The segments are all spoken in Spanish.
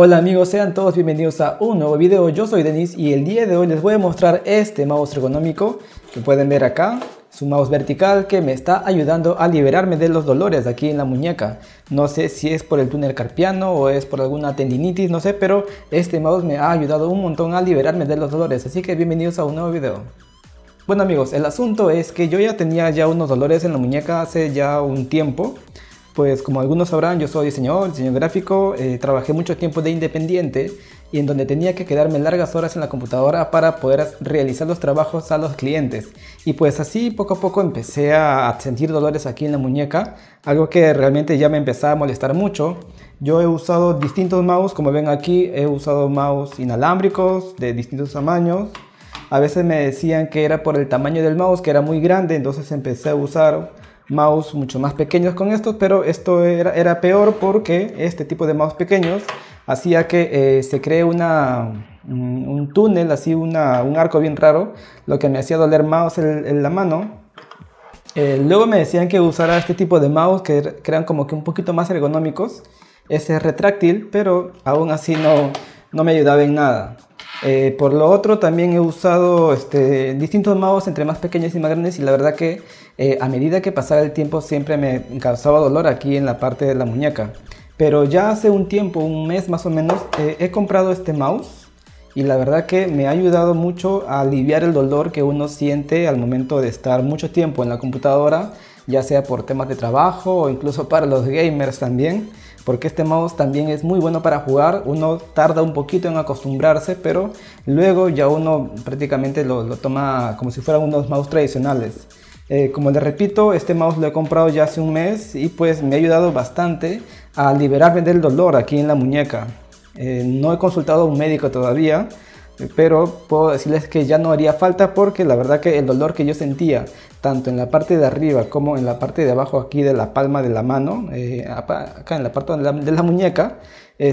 Hola amigos, sean todos bienvenidos a un nuevo video. Yo soy Denis y el día de hoy les voy a mostrar este mouse ergonómico que pueden ver acá. Es un mouse vertical que me está ayudando a liberarme de los dolores aquí en la muñeca. No sé si es por el túnel carpiano o es por alguna tendinitis, no sé, pero este mouse me ha ayudado un montón a liberarme de los dolores, así que bienvenidos a un nuevo video. Bueno amigos, el asunto es que yo ya tenía unos dolores en la muñeca hace ya un tiempo. Pues como algunos sabrán, yo soy diseñador gráfico, trabajé mucho tiempo de independiente y en donde tenía que quedarme largas horas en la computadora para poder realizar los trabajos a los clientes. Y pues así poco a poco empecé a sentir dolores aquí en la muñeca, algo que realmente ya me empezaba a molestar mucho. Yo he usado distintos mouse, como ven aquí, he usado mouse inalámbricos de distintos tamaños. A veces me decían que era por el tamaño del mouse, que era muy grande, entonces empecé a usar mouse mucho más pequeños con estos, pero esto era peor porque este tipo de mouse pequeños hacía que se cree un túnel, así un arco bien raro, lo que me hacía doler mouse en la mano. Luego me decían que usara este tipo de mouse que eran como que un poquito más ergonómicos. Ese es retráctil, pero aún así no me ayudaba en nada. Por lo otro también he usado distintos mouse entre más pequeños y más grandes, y la verdad que a medida que pasaba el tiempo siempre me causaba dolor aquí en la parte de la muñeca. Pero ya hace un tiempo, un mes más o menos, he comprado este mouse y la verdad que me ha ayudado mucho a aliviar el dolor que uno siente al momento de estar mucho tiempo en la computadora, ya sea por temas de trabajo o incluso para los gamers también, porque este mouse también es muy bueno para jugar. Uno tarda un poquito en acostumbrarse, pero luego ya uno prácticamente lo toma como si fueran unos mouse tradicionales. Como les repito, este mouse lo he comprado ya hace un mes y pues me ha ayudado bastante a liberarme del dolor aquí en la muñeca. No he consultado a un médico todavía, pero puedo decirles que ya no haría falta, porque la verdad que el dolor que yo sentía tanto en la parte de arriba como en la parte de abajo aquí de la palma de la mano, acá en la parte de la muñeca,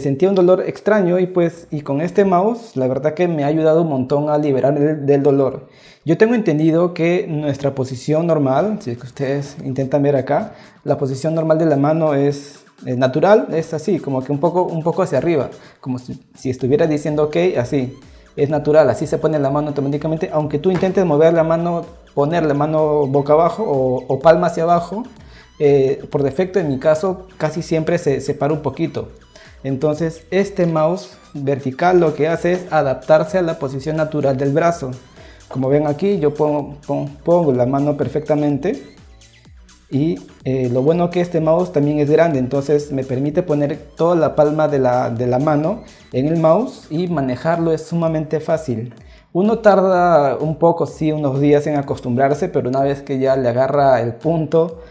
sentía un dolor extraño, y pues con este mouse la verdad que me ha ayudado un montón a liberarme del dolor. Yo tengo entendido que nuestra posición normal, si es que ustedes intentan ver acá, la posición normal de la mano es natural, es así, como que un poco hacia arriba, como si estuviera diciendo ok, así. Es natural, así se pone la mano automáticamente, aunque tú intentes mover la mano, poner la mano boca abajo o palma hacia abajo, por defecto en mi caso casi siempre se separa un poquito. Entonces este mouse vertical lo que hace es adaptarse a la posición natural del brazo. Como ven aquí, yo pongo la mano perfectamente. Y lo bueno que este mouse también es grande, entonces me permite poner toda la palma de la mano en el mouse y manejarlo es sumamente fácil. Uno tarda un poco, sí, unos días en acostumbrarse, pero una vez que ya le agarra el punto,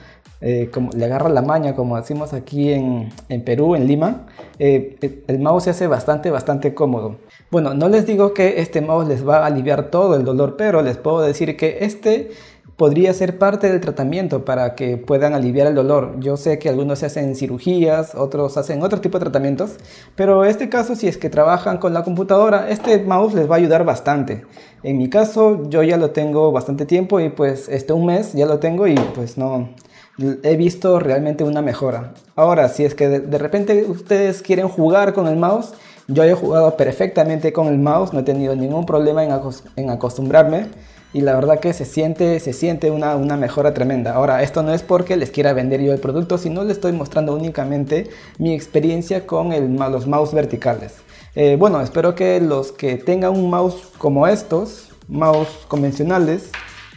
le agarra la maña, como decimos aquí en Perú, en Lima, el mouse se hace bastante cómodo. Bueno, no les digo que este mouse les va a aliviar todo el dolor, pero les puedo decir que este podría ser parte del tratamiento para que puedan aliviar el dolor. Yo sé que algunos se hacen cirugías, otros hacen otro tipo de tratamientos, pero en este caso, si es que trabajan con la computadora, este mouse les va a ayudar bastante. En mi caso, yo ya lo tengo bastante tiempo, y pues un mes ya lo tengo y pues no he visto realmente una mejora. Ahora, si es que de repente ustedes quieren jugar con el mouse, yo he jugado perfectamente con el mouse, no he tenido ningún problema en acostumbrarme. Y la verdad que se siente una mejora tremenda. Ahora, esto no es porque les quiera vender yo el producto, sino les estoy mostrando únicamente mi experiencia con los mouse verticales. Bueno, espero que los que tengan un mouse como estos, mouse convencionales,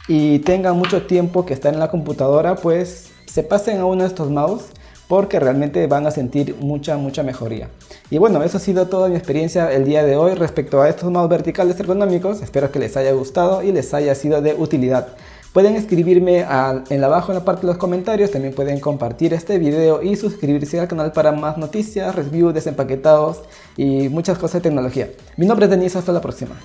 y tengan mucho tiempo que están en la computadora, pues se pasen a uno de estos mouse, porque realmente van a sentir mucha mejoría. Y bueno, eso ha sido toda mi experiencia el día de hoy respecto a estos mouse verticales ergonómicos. Espero que les haya gustado y les haya sido de utilidad. Pueden escribirme abajo en la parte de los comentarios, también pueden compartir este video y suscribirse al canal para más noticias, reviews, desempaquetados y muchas cosas de tecnología. Mi nombre es Denis, hasta la próxima.